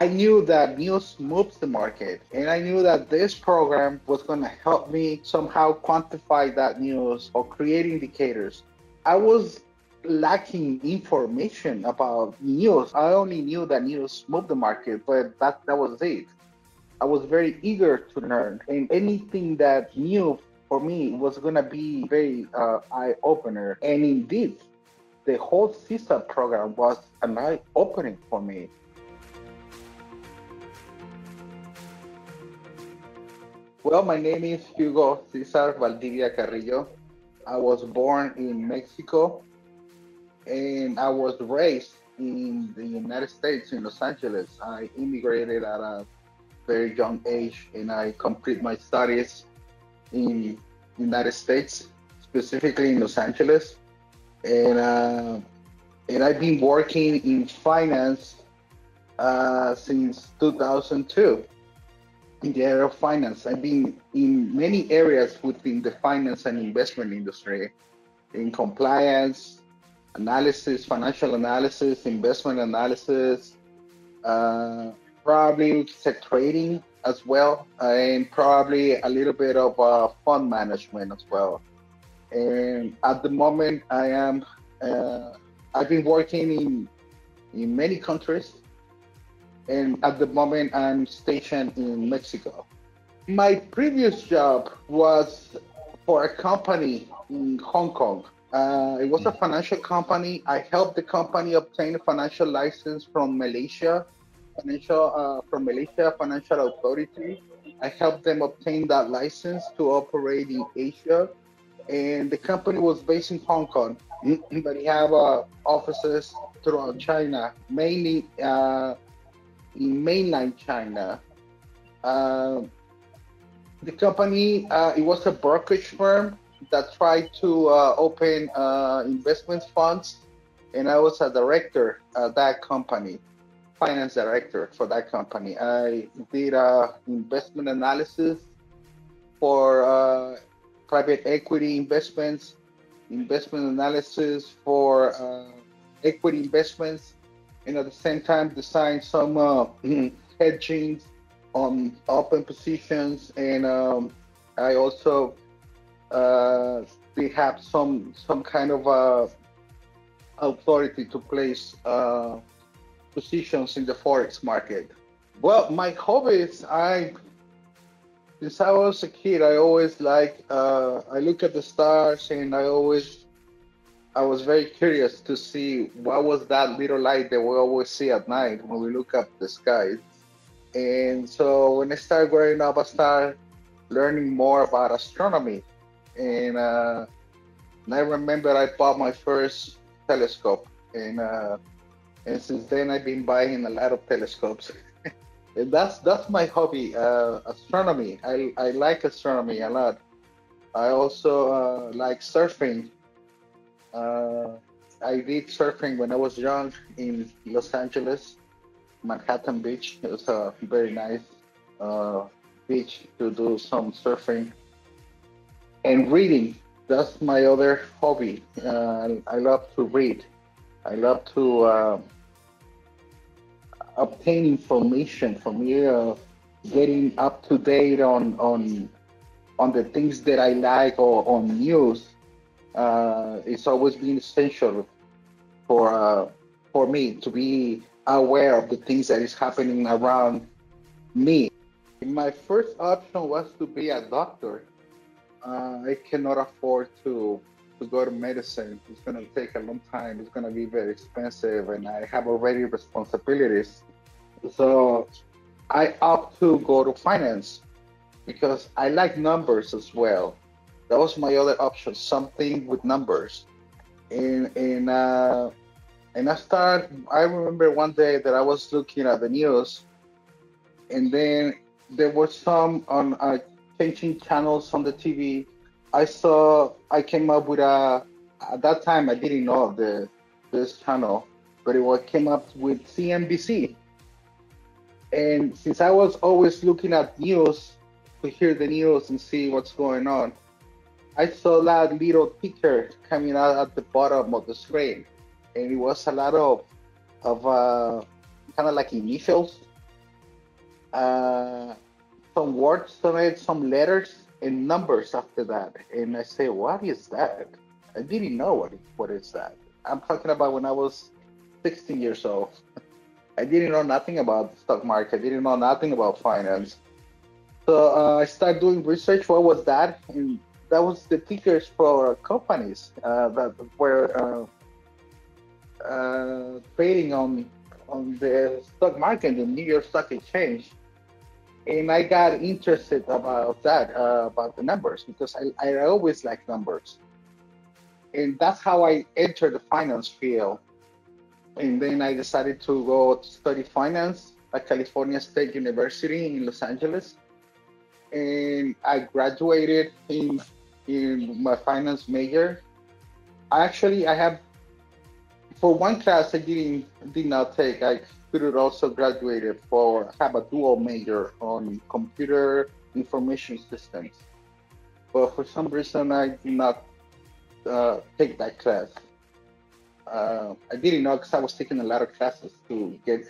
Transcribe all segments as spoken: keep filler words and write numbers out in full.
I knew that news moves the market, and I knew that this program was going to help me somehow quantify that news or create indicators. I was lacking information about news. I only knew that news moved the market, but that, that was it. I was very eager to learn, and anything that new for me was going to be very uh, eye-opener. And indeed, the whole C S A F program was an eye-opening for me. Well, my name is Hugo Cesar Valdivia Carrillo. I was born in Mexico, and I was raised in the United States, in Los Angeles. I immigrated at a very young age, and I complete my studies in the United States, specifically in Los Angeles. And, uh, and I've been working in finance uh, since two thousand two. In the area of finance. I've been in many areas within the finance and investment industry, in compliance, analysis, financial analysis, investment analysis, uh, probably tech trading as well, and probably a little bit of uh, fund management as well. And at the moment, I am, uh, I've been working in, in many countries, and at the moment I'm stationed in Mexico. My previous job was for a company in Hong Kong. Uh, it was a financial company. I helped the company obtain a financial license from Malaysia, financial, uh, from Malaysia Financial Authority. I helped them obtain that license to operate in Asia. And the company was based in Hong Kong, but they have uh, offices throughout China, mainly uh, in mainland China. Uh, the company, uh, it was a brokerage firm that tried to uh, open uh, investment funds, and I was a director at that company, finance director for that company. I did uh, investment analysis for uh, private equity investments, investment analysis for uh, equity investments, and at the same time design some uh, hedging on open positions. And um, I also uh, did have some some kind of uh, authority to place uh, positions in the forex market. Well, my hobbies, I since I was a kid, I always like uh, I look at the stars, and I always. I was very curious to see what was that little light that we always see at night when we look up the sky. And so when I started growing up, I started learning more about astronomy. And, uh, and I remember I bought my first telescope. And uh, and since then, I've been buying a lot of telescopes. And that's that's my hobby, uh, astronomy. I, I like astronomy a lot. I also uh, like surfing. Uh, I did surfing when I was young in Los Angeles, Manhattan Beach. It was a very nice uh, beach to do some surfing. And reading, that's my other hobby. Uh, I love to read. I love to uh, obtain information from you, uh, getting up to date on, on, on the things that I like or on news. Uh, it's always been essential for uh, for me to be aware of the things that is happening around me. My first option was to be a doctor. Uh, I cannot afford to, to go to medicine. It's going to take a long time. It's going to be very expensive, and I have already responsibilities. So I opt to go to finance because I like numbers as well. That was my other option, something with numbers. And and uh, and I started, I remember one day that I was looking at the news, and then there were some on uh, changing channels on the T V. I saw, I came up with a, at that time I didn't know the this channel, but it came up with C N B C. And since I was always looking at news to hear the news and see what's going on, I saw that little ticker coming out at the bottom of the screen, and it was a lot of, of uh, kind of like initials uh, some words to it, some letters and numbers after that. And I say, what is that? I didn't know what, what is that. I'm talking about when I was sixteen years old. I didn't know nothing about the stock market. I didn't know nothing about finance. So uh, I started doing research. What was that? And that was the tickers for companies uh, that were uh, uh, trading on on the stock market, the New York Stock Exchange. And I got interested about that, uh, about the numbers, because I, I always like numbers. And that's how I entered the finance field. And then I decided to go study finance at California State University in Los Angeles. And I graduated in in my finance major. I actually, I have, for one class I didn't, did not take, I could have also graduated for, have a dual major on computer information systems. But for some reason I did not uh, take that class. Uh, I didn't know because I was taking a lot of classes to get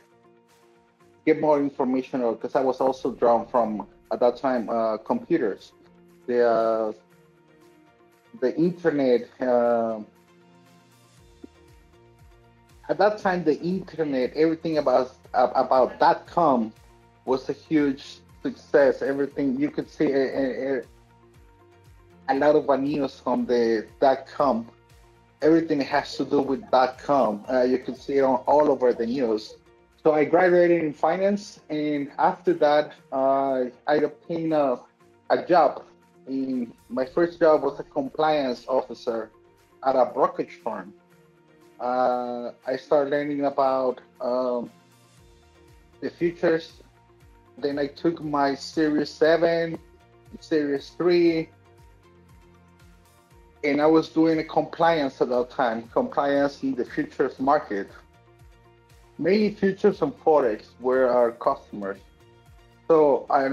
get more information, or because I was also drawn from, at that time, uh, computers, the uh, the internet. Uh, at that time, the internet, everything about about dot com was a huge success. Everything you could see a, a, a lot of news from the dot com. Everything has to do with dot com. Uh, you can see it on all over the news. So I graduated in finance, and after that, uh, I obtained a, a job. In, my first job was a compliance officer at a brokerage firm. Uh, I started learning about um, the futures. Then I took my Series seven, Series three, and I was doing a compliance at that time, compliance in the futures market. Mainly futures and Forex were our customers. So I,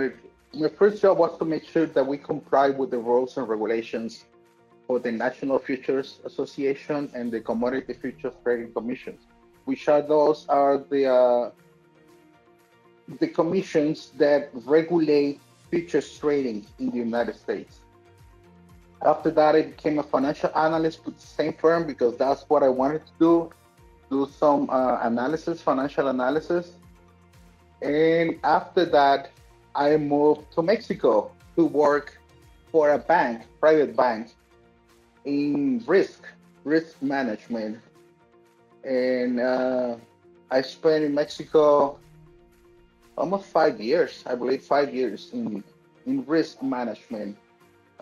my first job was to make sure that we comply with the rules and regulations for the National Futures Association and the Commodity Futures Trading Commission, which are those are the, uh, the commissions that regulate futures trading in the United States. After that, I became a financial analyst with the same firm because that's what I wanted to do, do some uh, analysis, financial analysis. And after that, I moved to Mexico to work for a bank, private bank, in risk, risk management. And uh, I spent in Mexico almost five years, I believe five years in, in risk management.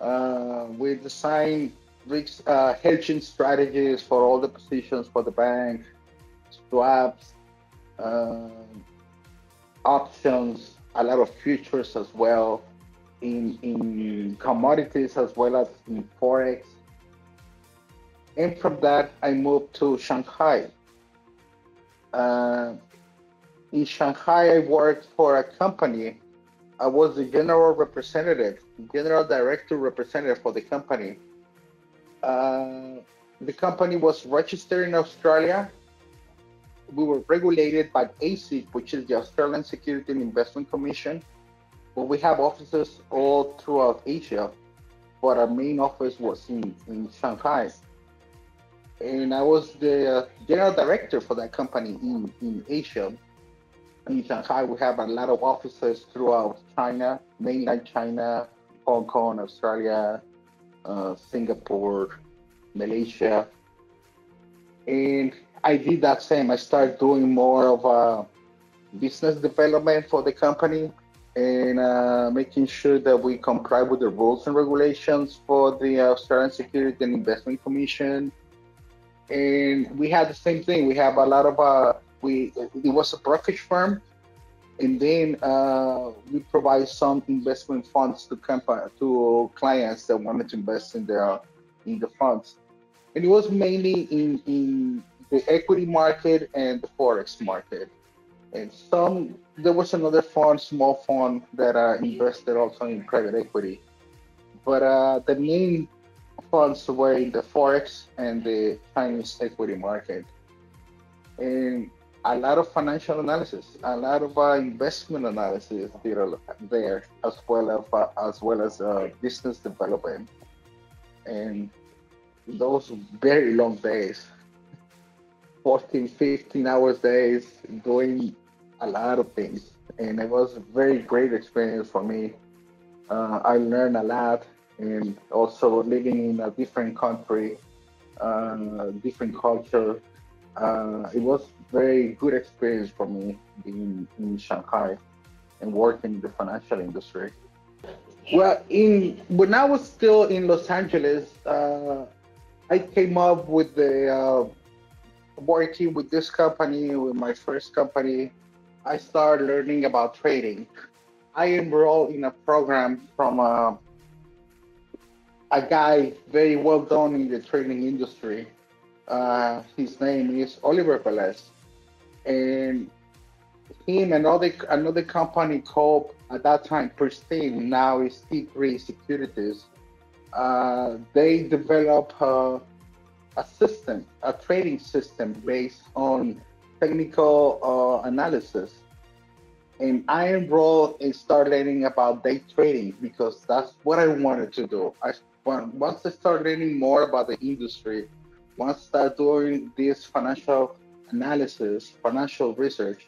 Uh, we design risk uh, hedging strategies for all the positions for the bank, swaps, uh, options, a lot of futures as well, in, in commodities as well as in Forex. And from that, I moved to Shanghai. Uh, in Shanghai, I worked for a company. I was the general representative, general director representative for the company. Uh, the company was registered in Australia. We were regulated by A S I C, which is the Australian Securities and Investment Commission. But we have offices all throughout Asia, but our main office was in, in Shanghai. And I was the general director for that company in, in Asia. In Shanghai, we have a lot of offices throughout China, mainland China, Hong Kong, Australia, uh, Singapore, Malaysia. And I did that same. I started doing more of uh, business development for the company and uh, making sure that we comply with the rules and regulations for the Australian Securities and Investment Commission. And we had the same thing. We have a lot of... Uh, We, it was a brokerage firm, and then uh, we provide some investment funds to company, to clients that wanted to invest in their in the funds, and it was mainly in in the equity market and the Forex market, and some there was another fund, small fund that uh, invested also in private equity, but uh, the main funds were in the Forex and the Chinese equity market, and a lot of financial analysis, a lot of uh, investment analysis there, as well as uh, as well as uh, business development, and those very long days, fourteen, fifteen hours days, doing a lot of things. And it was a very great experience for me. Uh, I learned a lot, and also living in a different country, uh, different culture. Uh, it was very good experience for me being in Shanghai and working in the financial industry. Well, in when I was still in Los Angeles, uh, I came up with the uh, working with this company, with my first company. I started learning about trading. I enrolled in a program from a, a guy very well known in the trading industry. Uh, his name is Oliver Pales, and him and other, another company called, at that time, Pristine, now is T three Securities. Uh, they develop uh, a system, a trading system based on technical uh, analysis. And I enrolled and started learning about day trading because that's what I wanted to do. I, once I started learning more about the industry, once I started doing this financial analysis, financial research,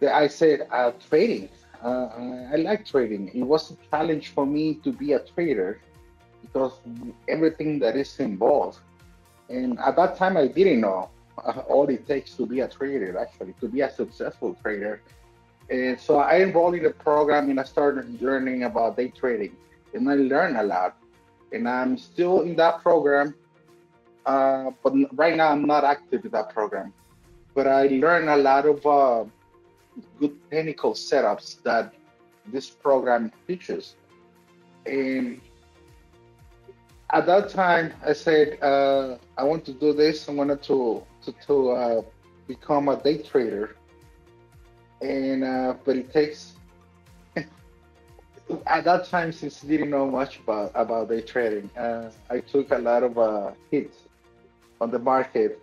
that I said, uh, trading, uh, I like trading. It was a challenge for me to be a trader because everything that is involved. And at that time, I didn't know uh, all it takes to be a trader, actually, to be a successful trader. And so I enrolled in the program and I started learning about day trading. And I learned a lot. And I'm still in that program. Uh, but right now I'm not active in that program, but I learned a lot of uh, good technical setups that this program teaches. And at that time I said, uh, I want to do this. I wanted to, to, to uh, become a day trader. And, uh, but it takes, at that time, since I didn't know much about, about day trading, uh, I took a lot of uh, hits on the market.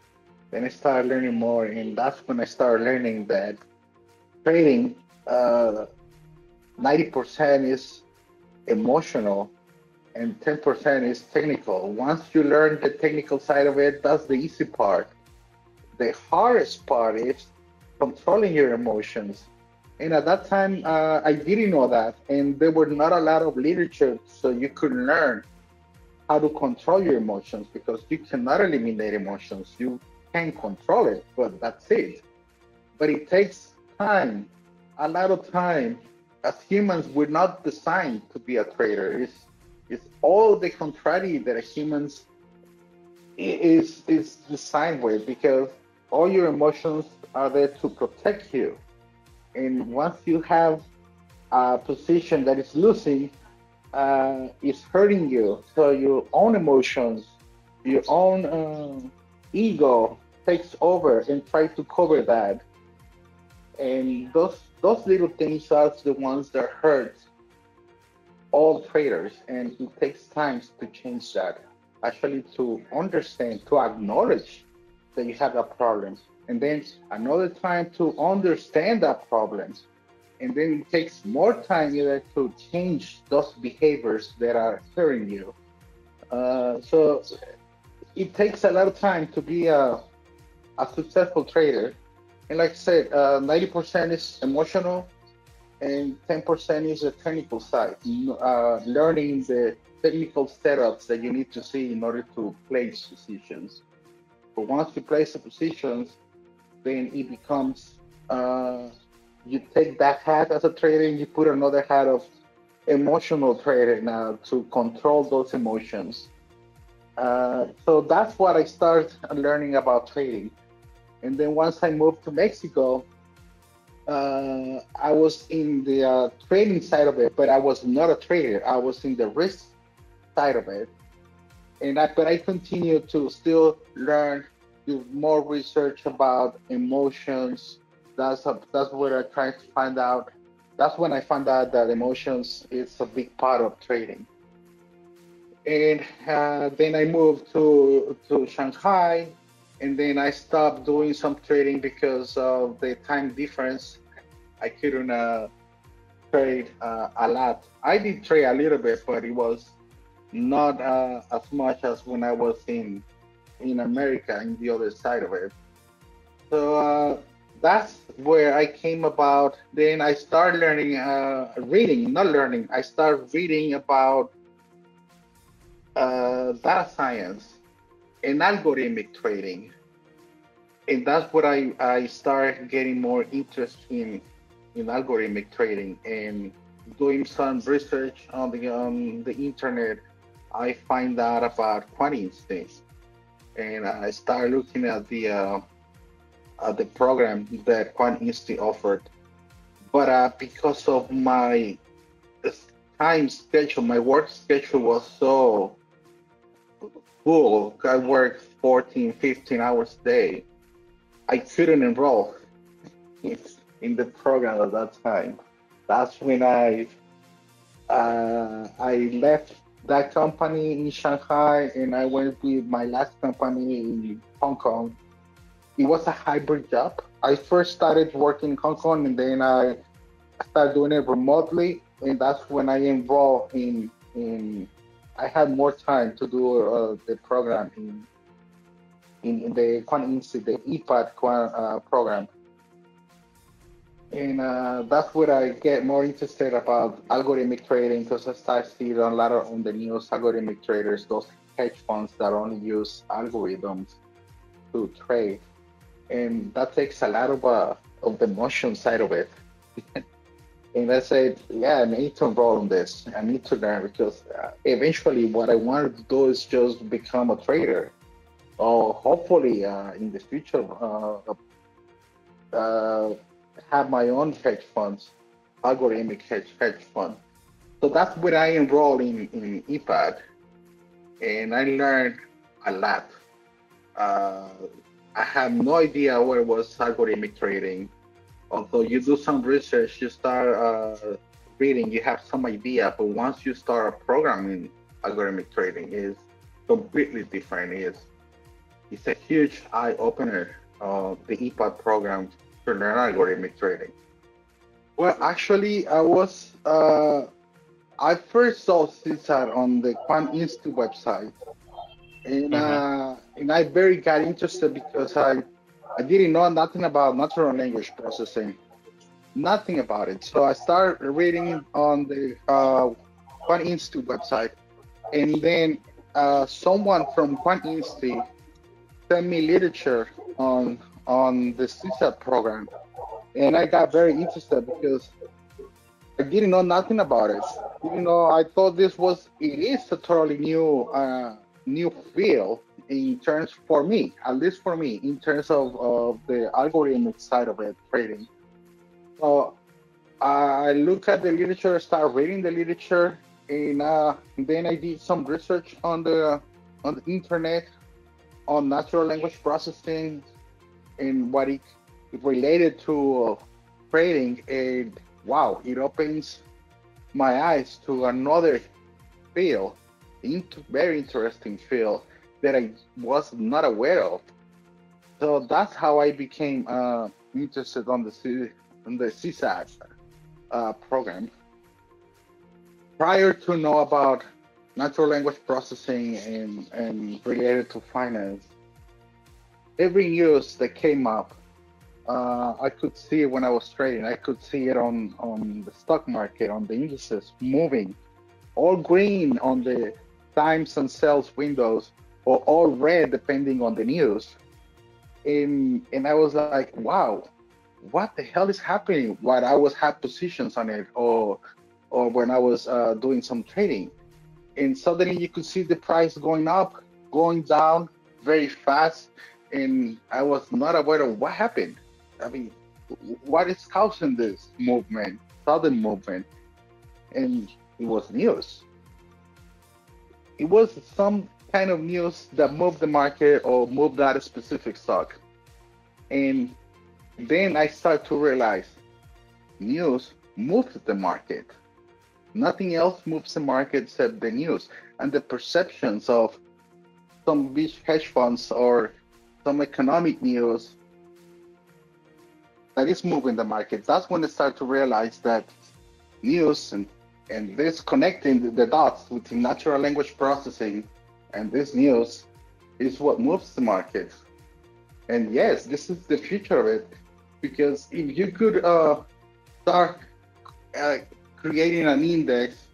Then I started learning more, and that's when I started learning that trading uh, ninety percent is emotional and ten percent is technical. Once you learn the technical side of it, that's the easy part. The hardest part is controlling your emotions. And at that time, uh, I didn't know that, and there were not a lot of literature, so you could learn how to control your emotions, because you cannot eliminate emotions. You can control it, but that's it. But it takes time, a lot of time. As humans, we're not designed to be a trader. It's, it's all the contrary that humans is, is designed with, because all your emotions are there to protect you. And once you have a position that is losing, uh, it's hurting you. So your own emotions, your own uh, ego takes over and tries to cover that. And those those little things are the ones that hurt all traders. And it takes time to change that, actually to understand, to acknowledge that you have a problem. And then another time to understand that problems. And then it takes more time either to change those behaviors that are hurting you. Uh, so it takes a lot of time to be a, a successful trader. And like I said, uh, ninety percent is emotional and ten percent is the technical side. Uh, learning the technical setups that you need to see in order to place positions. But once you place the positions, then it becomes, uh, you take that hat as a trader and you put another hat of emotional trader now to control those emotions. Uh, so that's what I started learning about trading. And then once I moved to Mexico, uh, I was in the uh, trading side of it, but I was not a trader. I was in the risk side of it. And I, but I continue to still learn, do more research about emotions. That's a, that's where I try to find out. That's when I found out that emotions is a big part of trading. And uh, then I moved to to Shanghai, and then I stopped doing some trading because of the time difference. I couldn't uh, trade uh, a lot. I did trade a little bit, but it was not uh, as much as when I was in in America, in the other side of it. So uh, that's where I came about. Then I started learning, uh, reading, not learning. I started reading about uh, data science and algorithmic trading. And that's what I, I started getting more interest in, in algorithmic trading, and doing some research on the, on the internet. I find out about QuantInsti, and I started looking at the, uh, at the program that QuantInsti offered. But uh, because of my time schedule, my work schedule was so full. I worked fourteen, fifteen hours a day. I couldn't enroll in the program at that time. That's when I uh, I left that company in Shanghai, and I went with my last company in Hong Kong. It was a hybrid job. I first started working in Hong Kong, and then I started doing it remotely. And that's when I involved in, in I had more time to do uh, the program in, in, in the QuantInsti, the E PAT Quant, uh, program. And uh, that's where I get more interested about algorithmic trading, because I started seeing a lot of on the news algorithmic traders, those hedge funds that only use algorithms to trade. And that takes a lot of uh, of the emotion side of it. And I said, yeah, I need to enroll in this. I need to learn, because uh, eventually what I wanted to do is just become a trader, or hopefully uh, in the future, uh, uh, have my own hedge funds, algorithmic hedge, hedge fund. So that's where I enrolled in, in E PAT, and I learned a lot. Uh, I have no idea what was algorithmic trading. Although you do some research, you start uh, reading, you have some idea, but once you start programming, algorithmic trading is completely different. It's, it's a huge eye-opener, uh, the E PAT program, to learn algorithmic trading. Well, actually, I was, uh, I first saw Cesar on the QuantInsti website, and, uh, and I very got interested because I, I didn't know nothing about natural language processing, nothing about it. So I started reading on the uh, QuantInsti website, and then uh, someone from QuantInsti sent me literature on on the C S A F program, and I got very interested because I didn't know nothing about it. You know, I thought this was it is a totally new uh, new field in terms for me, at least for me, in terms of, of the algorithmic side of it, trading. So I look at the literature, start reading the literature, and uh, then I did some research on the on the internet on natural language processing, and what it related to uh, trading, and wow, it opens my eyes to another field, into very interesting field that I was not aware of. So that's how I became uh, interested on the C on the C S A F uh, program. Prior to know about natural language processing and, and related to finance, every news that came up, uh, I could see it when I was trading. I could see it on, on the stock market, on the indices moving, all green on the times and sales windows, or all red depending on the news. And, and I was like, wow, what the hell is happening? While I was had positions on it, or, or when I was uh, doing some trading. And suddenly you could see the price going up, going down very fast. And I was not aware of what happened. I mean, what is causing this movement, sudden movement? And it was news. It was some kind of news that moved the market or moved out a specific stock. And then I started to realize news moves the market. Nothing else moves the market except the news and the perceptions of some big hedge funds or some economic news that is moving the market. That's when they start to realize that news and, and this connecting the dots within natural language processing and this news is what moves the market. And yes, this is the future of it, because if you could uh, start uh, creating an index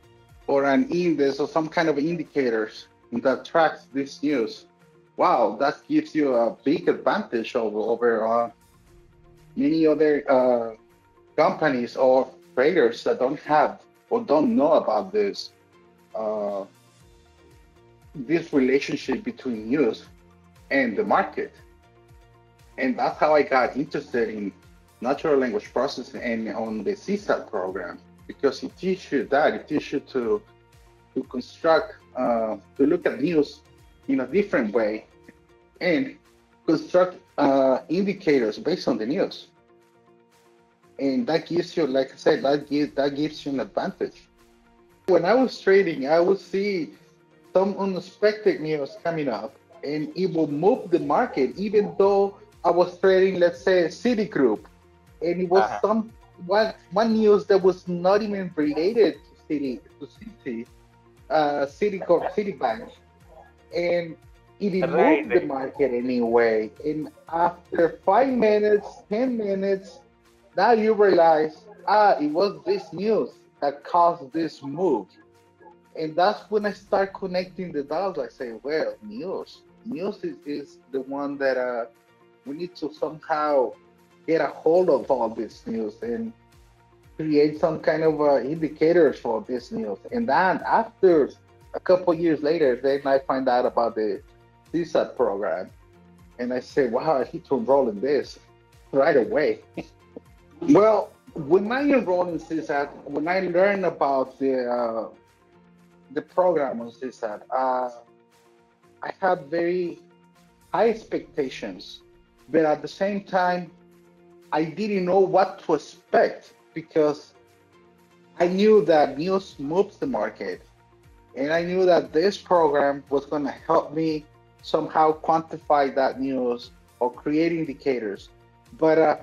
or an index or some kind of indicators that tracks this news, wow, that gives you a big advantage over, over uh, many other uh, companies or traders that don't have or don't know about this uh, this relationship between news and the market. And that's how I got interested in natural language processing and on the C S A F program, because it teaches you that, it teaches you to, to construct, uh, to look at news in a different way and construct uh, indicators based on the news. And that gives you, like I said, that gives, that gives you an advantage. When I was trading, I would see some unexpected news coming up and it will move the market, even though I was trading, let's say, Citigroup, and it was uh-huh. some one, one news that was not even related to Citi, to Citi, uh, Citicorp, Citibank, and it moved right. the market anyway. And after five minutes, ten minutes, now you realize, ah, it was this news that caused this move. And that's when I start connecting the dots. I say, well, news, news is, is the one that uh, we need to somehow get a hold of all this news and create some kind of uh, indicators for this news. And then after a couple years later, then I find out about the C S A F program, and I say, wow, I need to enroll in this right away. Well, when I enrolled in C S A F, when I learned about the uh, the program on C S A F, uh, I had very high expectations, but at the same time, I didn't know what to expect, because I knew that news moves the market, and I knew that this program was going to help me somehow quantify that news or create indicators. But uh,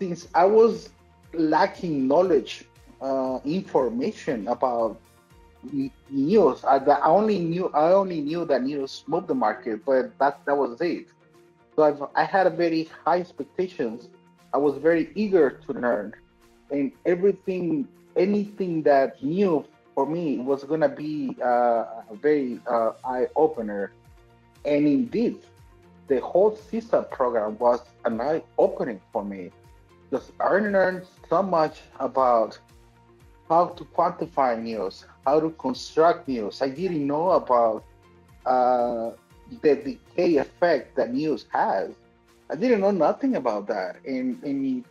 since I was lacking knowledge, uh, information about news, I, I only knew I only knew that news moved the market, but that that was it. So I've, I had a very high expectations. I was very eager to learn, and everything, anything that new for me was gonna be uh, a very uh, eye opener. And indeed, the whole C S A F program was an eye opening for me, because I learned so much about how to quantify news, how to construct news. I didn't know about uh, the decay effect that news has. I didn't know nothing about that, and, and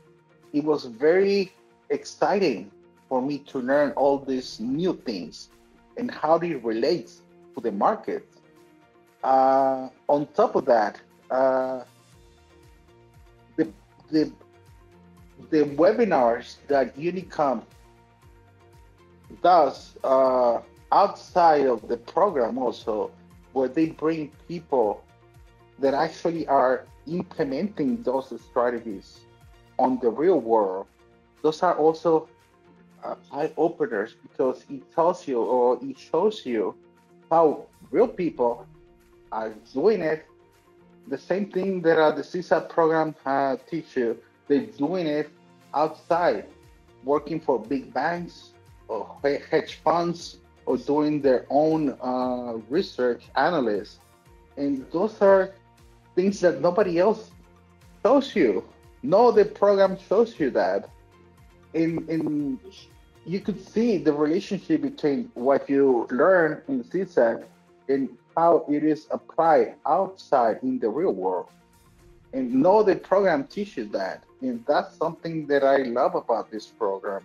it was very exciting for me to learn all these new things and how it relates to the market. Uh, on top of that, uh, the, the, the webinars that UNICOM does uh, outside of the program also, where they bring people that actually are implementing those strategies on the real world, those are also uh, eye-openers, because it tells you or it shows you how real people are doing it. The same thing that uh, the C S A F program uh, teach you, they're doing it outside, working for big banks or hedge funds or doing their own uh, research analysts. And those are things that nobody else shows you. No, the program shows you that. And, and you could see the relationship between what you learn in C S A F and how it is applied outside in the real world. And no, the program teaches that. And that's something that I love about this program,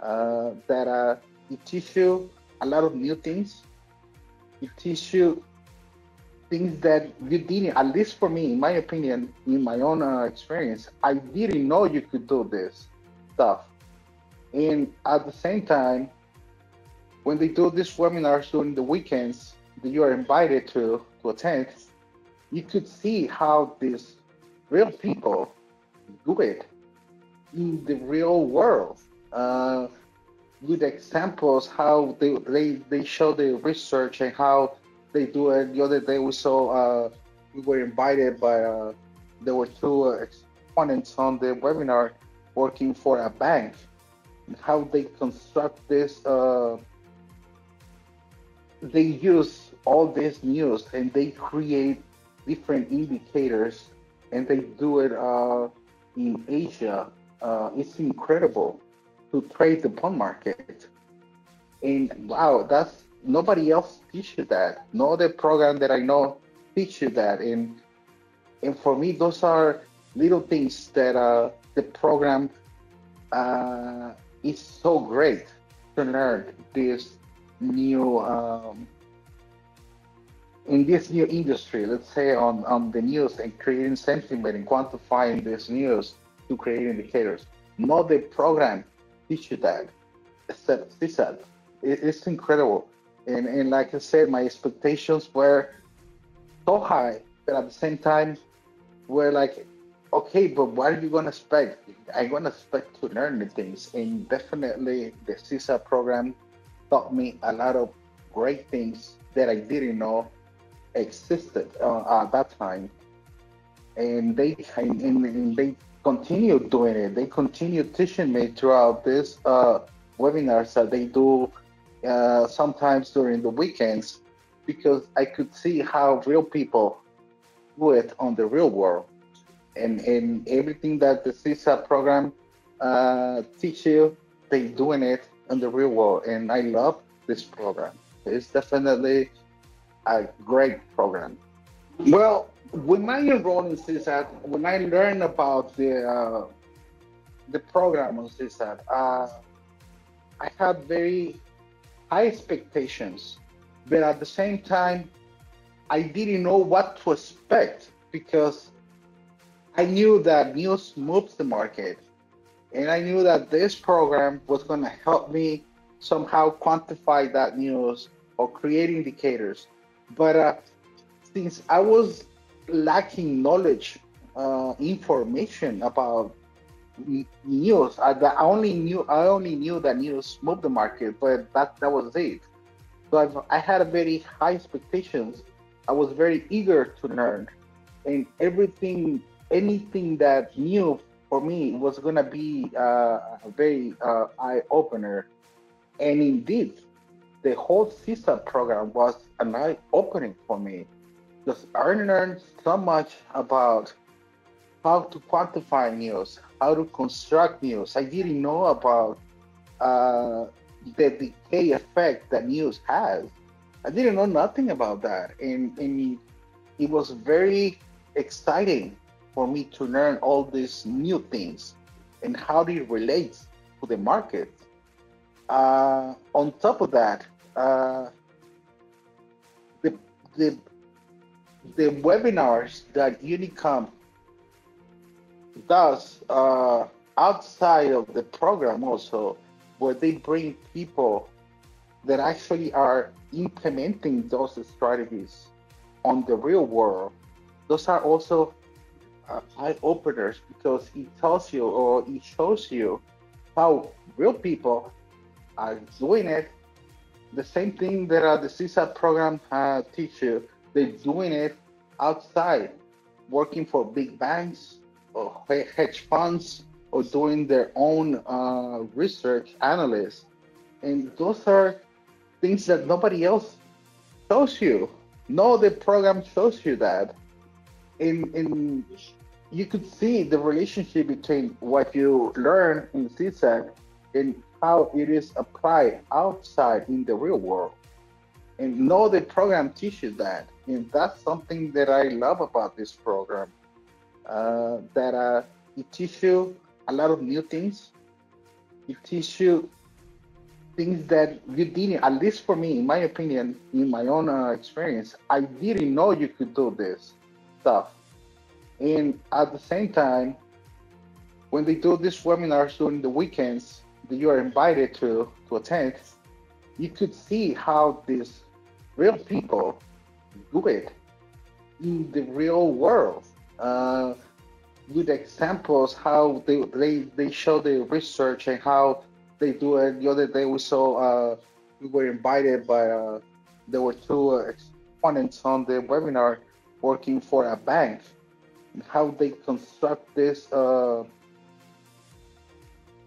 uh, that uh, it teaches you a lot of new things. It teaches you things that you didn't, at least for me, in my opinion, in my own uh, experience, I didn't know you could do this stuff. And at the same time, when they do these webinars during the weekends that you are invited to, to attend, you could see how these real people do it in the real world. Uh, good examples, how they, they, they show the research and how they do it. The other day we saw, uh, we were invited by, uh, there were two exponents on the webinar working for a bank, and how they construct this, uh, they use all this news and they create different indicators, and they do it uh, in Asia. Uh, it's incredible to trade the bond market. And wow, that's, nobody else teaches that. No other program that I know teaches that. And and for me, those are little things that uh, the program uh, is so great to learn this new, um, in this new industry, let's say on, on the news, and creating sentiment and quantifying this news to create indicators. Not the program teaches that, except C S A F. It, it's incredible. And, and like I said, my expectations were so high, but at the same time, we're like, okay, but what are you going to expect? I'm going to expect to learn the things. And definitely the C S A F program taught me a lot of great things that I didn't know existed uh, at that time. And they and, and they continue doing it. They continue teaching me throughout these uh, webinars that they do uh, sometimes during the weekends, because I could see how real people do it on the real world. And, and everything that the C S A F program uh, teaches you, they're doing it in the real world. And I love this program. It's definitely a great program. Well, when I enrolled in C S A F, when I learned about the uh, the program on C S A F, uh, I had very high expectations, but at the same time, I didn't know what to expect, because I knew that news moves the market, and I knew that this program was going to help me somehow quantify that news or create indicators. But uh, since I was lacking knowledge, uh, information about news, I, I only knew I only knew that news moved the market, but that that was it. So I've, I had a very high expectations. I was very eager to learn, and everything, anything that new for me was gonna be uh, a very uh, eye opener. And indeed, the whole C S A F program was an eye-opening for me, because I learned so much about how to quantify news, how to construct news. I didn't know about uh, the decay effect that news has. I didn't know nothing about that, and, and it was very exciting for me to learn all these new things and how it relates to the market. Uh, on top of that, uh, the, the the webinars that UNICOM does uh, outside of the program also, where they bring people that actually are implementing those strategies on the real world, those are also uh, eye-openers, because it tells you or it shows you how real people are doing it, the same thing that uh, the C S A F program uh, teach you. They're doing it outside, working for big banks or hedge funds, or doing their own uh, research analysts. And those are things that nobody else shows you. No, the program shows you that. And, and you could see the relationship between what you learn in C S A F and how it is applied outside in the real world. And know the program teaches that. And that's something that I love about this program, uh, that uh, it teaches you a lot of new things. It teaches you things that you didn't, at least for me, in my opinion, in my own uh, experience, I didn't know you could do this stuff. And at the same time, when they do these webinars during the weekends, that you are invited to, to attend, you could see how these real people do it in the real world. Uh, good examples how they, they they show the research and how they do it. The other day we saw uh, we were invited by uh, there were two uh, exponents on the webinar working for a bank and how they construct this. Uh,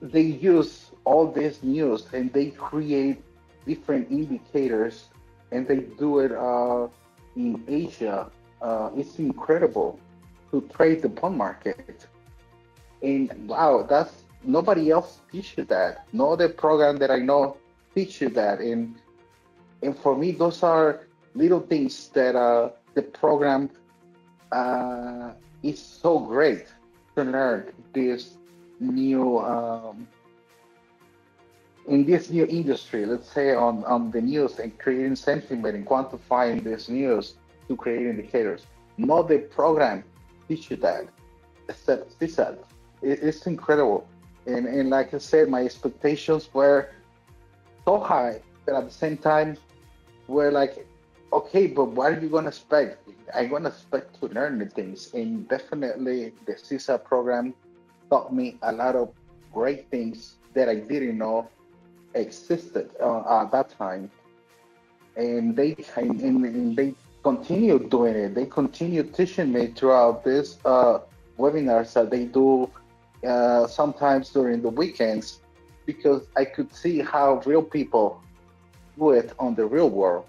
they use all this news and they create different indicators and they do it uh, in Asia. Uh, it's incredible to trade the bond market. And wow, that's nobody else teaches that. No other program that I know teaches that. And and for me, those are little things that uh, the program uh, is so great to learn this new um, in this new industry, let's say on, on the news and creating sentiment and quantifying this news to create indicators. Not the program teaches that, except C SAF. It's incredible. And, and like I said, my expectations were so high that at the same time, we're like, okay, but what are you going to expect? I'm going to expect to learn the things. And definitely the C SAF program taught me a lot of great things that I didn't know existed uh, at that time. And they and, and they continue doing it. They continue teaching me throughout these uh, webinars that they do uh, sometimes during the weekends, because I could see how real people do it on the real world.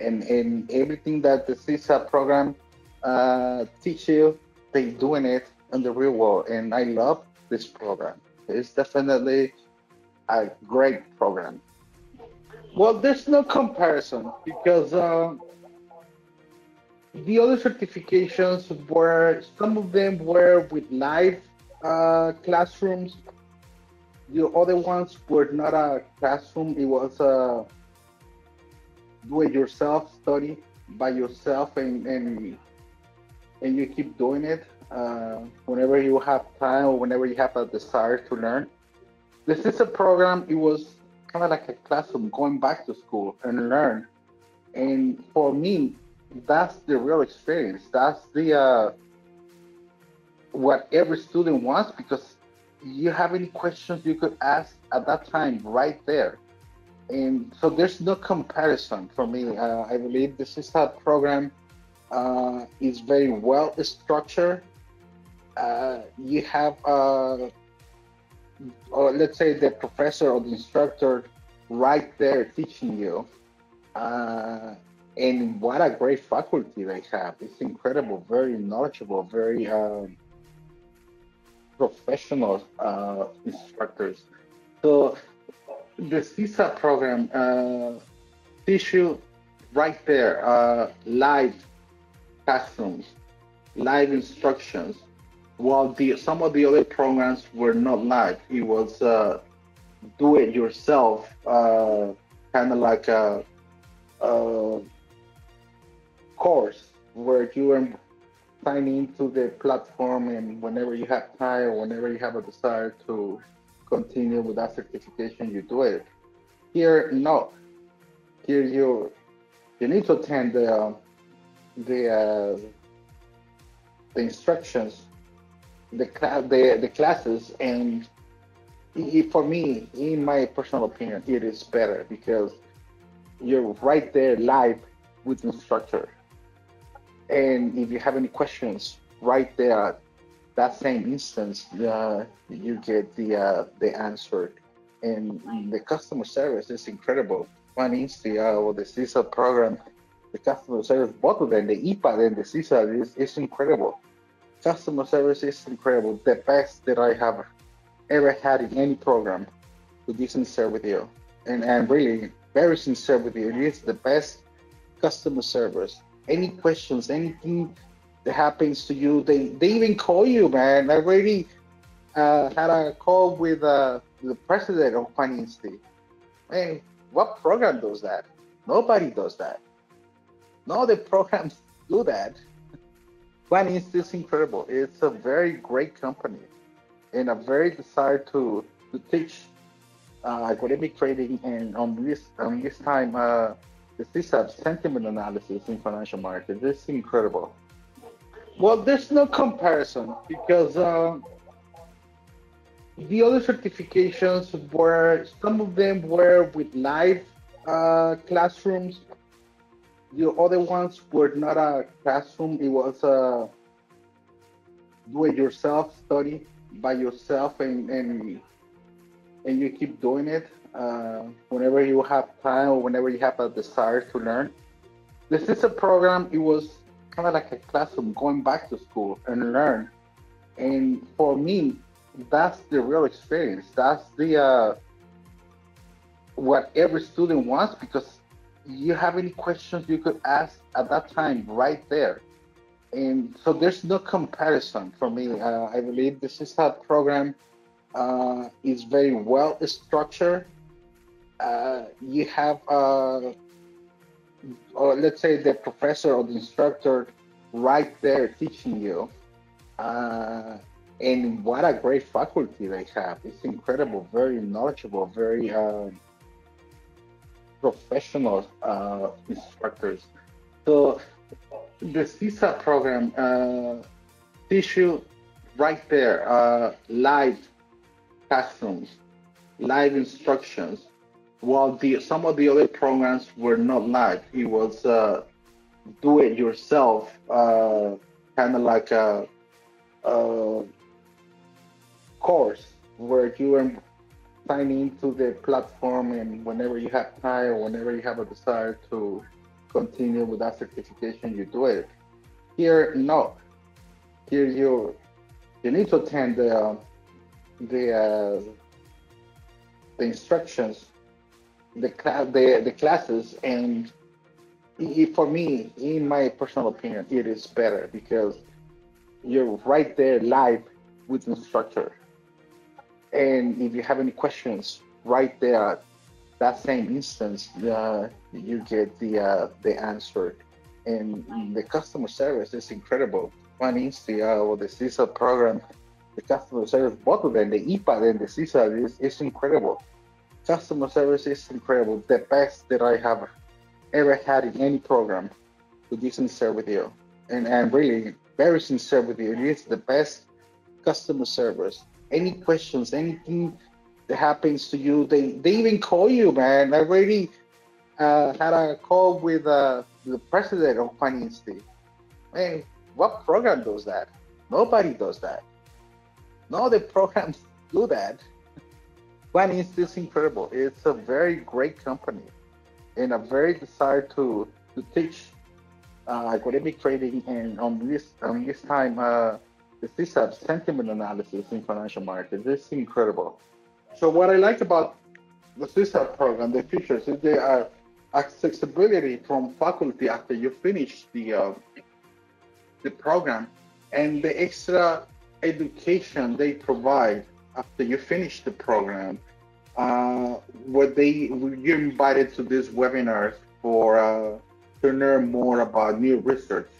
And, and everything that the C SAF program uh, teach you, they doing it in the real world. And I love this program. It's definitely a great program. Well, there's no comparison because uh, the other certifications were, some of them were with live uh, classrooms. The other ones were not a classroom. It was a do-it-yourself study by yourself, and and, and you keep doing it. Uh, whenever you have time or whenever you have a desire to learn. This is a program, it was kind of like a classroom, going back to school and learn. And for me, that's the real experience. That's the uh, what every student wants, because you have any questions you could ask at that time right there. And so there's no comparison for me. Uh, I believe this is a program uh, is very well structured. Uh, you have, uh, or let's say the professor or the instructor right there teaching you. Uh, and what a great faculty they have. It's incredible, very knowledgeable, very uh, professional uh, instructors. So the C SAF program uh, teach you right there, uh, live classrooms, live instructions. While the, some of the other programs were not live, it was uh, do it yourself, uh, kind of like a, a course where you are signing into the platform, and whenever you have time, or whenever you have a desire to continue with that certification, you do it. Here, no. Here you you need to attend the uh, the uh, the instructions. The, the the classes, and it, for me, in my personal opinion, it is better because you're right there live with the instructor, and if you have any questions, right there at that same instance, uh, you get the uh, the answer. And the customer service is incredible. QuantInsti uh, or the C SAF program, the customer service, both of them, the E PAT and the C SAF, is is incredible. Customer service is incredible, the best that I have ever had in any program, to be sincere with you. And I'm really very sincere with you. It is the best customer service. Any questions, anything that happens to you, they, they even call you, man. I already uh, had a call with uh, the president of QuantInsti. Man, what program does that? Nobody does that. No other programs do that. QuantInsti is incredible. It's a very great company and a very desire to, to teach uh, academic trading and on this, on this time, uh, the C SAF sentiment analysis in financial markets. It's incredible. Well, there's no comparison because uh, the other certifications were, some of them were with live uh, classrooms. The other ones were not a classroom, it was a do-it-yourself study by yourself, and, and, and you keep doing it uh, whenever you have time or whenever you have a desire to learn. This is a program, it was kind of like a classroom, going back to school and learn. And for me, that's the real experience. That's the uh, what every student wants, because you have any questions you could ask at that time right there. And so there's no comparison for me. Uh, I believe this is a program uh, is very well structured. Uh, you have, uh, or let's say the professor or the instructor right there teaching you. Uh, and what a great faculty they have. It's incredible, very knowledgeable, very uh, professional uh, instructors. So the C S A F program uh, teach you right there, uh, live classrooms, live instructions, while the, some of the other programs were not live. It was uh, do it yourself, uh, kind of like a, a course where you were signing into the platform, and whenever you have time or whenever you have a desire to continue with that certification, you do it. Here, no. Here, you you need to attend the uh, the uh, the instructions, the class, the the classes, and it, for me, in my personal opinion, it is better because you're right there live with the instructor, and if you have any questions, right there. That same instance, uh, you get the uh, the answer, and the customer service is incredible. QuantInsti uh, or the C S A F program, the customer service, both of them, the E PAT and the C S A F is, is incredible. Customer service is incredible, the best that I have ever had in any program. To be sincere with you, and I'm really very sincere with you, it is the best customer service. Any questions, anything that happens to you, they they even call you, man. I already uh, had a call with uh, the president of QuantInsti. Man, what program does that? Nobody does that. No other programs do that. QuantInsti is incredible. It's a very great company, and a very desire to to teach uh, academic trading, and on this on this time uh, the C S A F sentiment analysis in financial markets. It's incredible. So what I like about the C S A F program, the features, is the uh, accessibility from faculty after you finish the uh, the program, and the extra education they provide after you finish the program, uh, where they you're invited to these webinars for uh, to learn more about new research,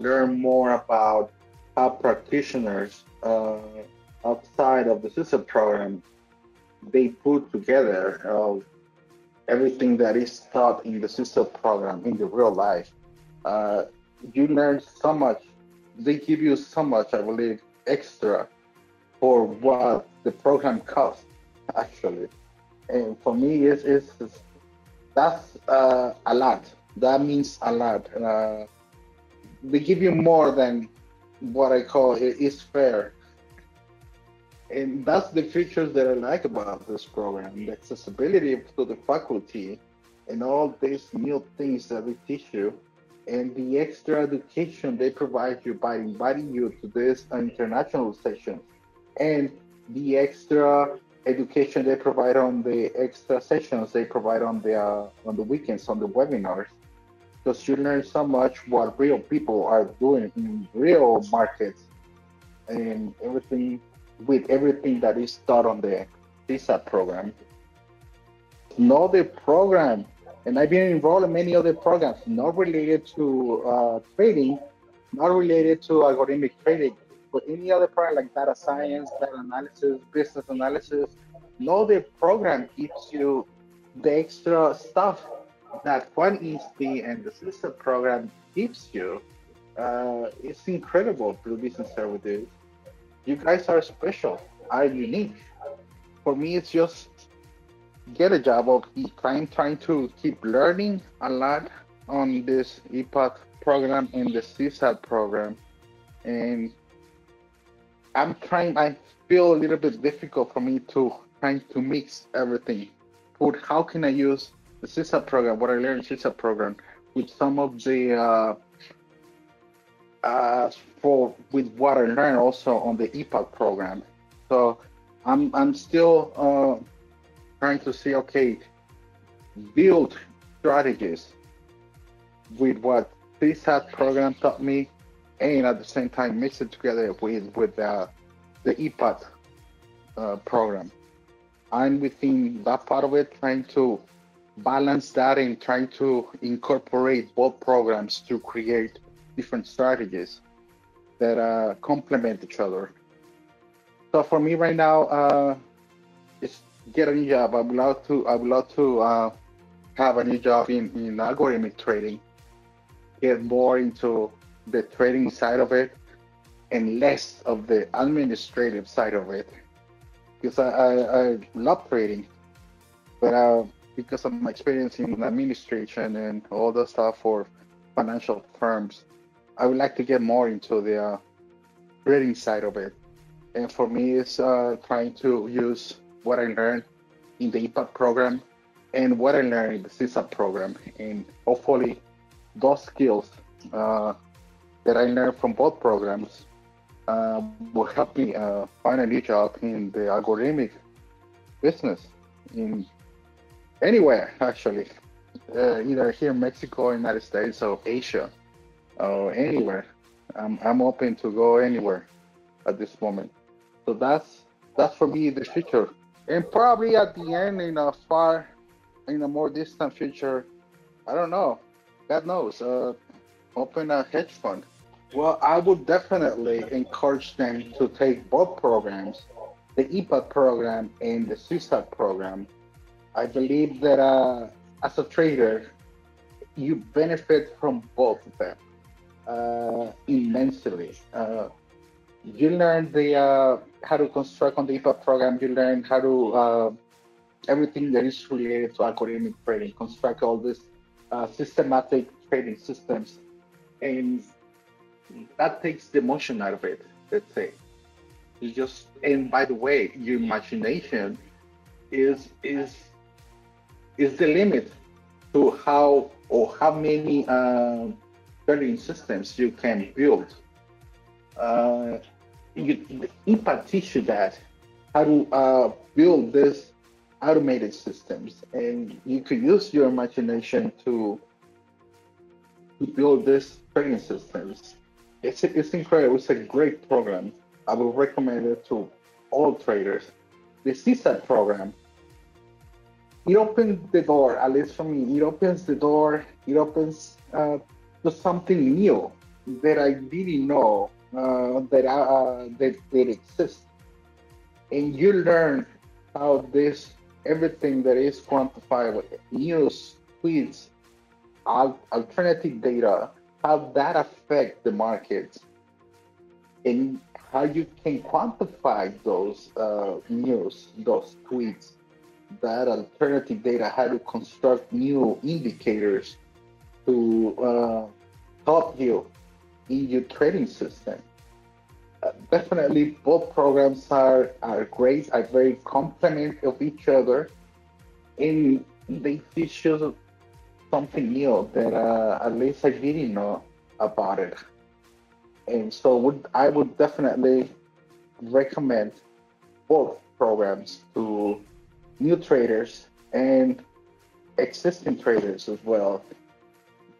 learn more about how practitioners uh, outside of the C S A F program they put together uh, everything that is taught in the C S A F program in the real life. Uh, you learn so much. They give you so much, I believe, extra for what the program costs, actually. And for me, it's, it's, it's that's uh, a lot. That means a lot. Uh, they give you more than what I call it is fair. And that's the features that I like about this program, the accessibility to the faculty and all these new things that we teach you, and the extra education they provide you by inviting you to this international session, and the extra education they provide on the extra sessions they provide on the, uh, on the weekends, on the webinars, because you learn so much what real people are doing in real markets and everything. With everything that is taught on the C S A F program. No other program, and I've been involved in many other programs, not related to uh, trading, not related to algorithmic trading, but any other program like data science, data analysis, business analysis, no other program gives you the extra stuff that QuantInsti and the C S A F program gives you. Uh, it's incredible, Blue Business Services. You guys are special, are unique. For me, it's just get a job of trying, trying to keep learning a lot on this E PAT program and the C SAT program. And I'm trying, I feel a little bit difficult for me to trying to mix everything. But how can I use the C SAT program, what I learned in C SAT program, with some of the, uh, uh, for with what I learned also on the E PAT program. So I'm, I'm still uh, trying to see, okay, build strategies with what C SAT program taught me, and at the same time mix it together with with uh, the E PAT uh, program. I'm within that part of it, trying to balance that and trying to incorporate both programs to create different strategies that uh, complement each other. So for me right now, uh, it's get a new job. I would love to. I would love to uh, have a new job in, in algorithmic trading. Get more into the trading side of it and less of the administrative side of it, because I, I, I love trading, but uh, because of my experience in administration and all the stuff for financial firms, I would like to get more into the uh, trading side of it. And for me, it's uh, trying to use what I learned in the E PAT program and what I learned in the C SAT program, and hopefully those skills uh, that I learned from both programs uh, will help me uh, find a new job in the algorithmic business, in anywhere actually, uh, either here in Mexico, United States, or Asia, or anywhere. I'm, I'm open to go anywhere at this moment. So that's that's for me the future, and probably at the end, in a far, in a more distant future, I don't know, God knows, uh, open a hedge fund. Well, I would definitely encourage them to take both programs, the E PAT program and the C SAT program. I believe that uh, as a trader, you benefit from both of them uh, immensely. Uh, you learn the uh, how to construct on the E PAT program. You learn how to uh, everything that is related to algorithmic trading, construct all this uh, systematic trading systems. And that takes the emotion out of it, let's say. You just, and by the way, your imagination is is is the limit to how or how many uh, trading systems you can build. Uh, you, E PAT teaches you that, how to uh, build these automated systems, and you could use your imagination to to build this training systems. It's, it's incredible. It's a great program. I would recommend it to all traders. The C SAT program, it opens the door, at least for me, it opens the door, it opens uh, to something new that I didn't know uh, that, I, uh, that, that exists. And you learn how this, everything that is quantifiable, news, tweets, alternative data, how that affects the markets, and how you can quantify those uh, news, those tweets, that alternative data, how to construct new indicators to uh, help you in your trading system. Uh, definitely, both programs are, are great, are very complement of each other, and they teach you something new that uh, at least I didn't know about it. And so would, I would definitely recommend both programs to new traders and existing traders as well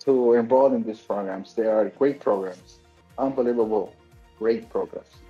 to enroll in these programs. They are great programs, unbelievable, great programs.